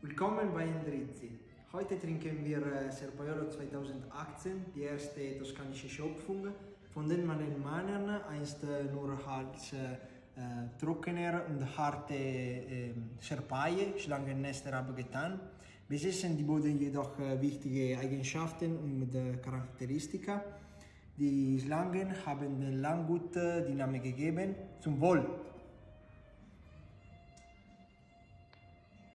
Willkommen bei Endrizzi. Heute trinken wir Serpaiolo 2018, die erste toskanische Schöpfung, von den meinen Männern einst nur als trockener und harte Serpaie, Schlangennester abgetan, besessen die Boden jedoch wichtige Eigenschaften und Charakteristika. Die Schlangen haben dem Langgut die Namen gegeben, zum Wohl.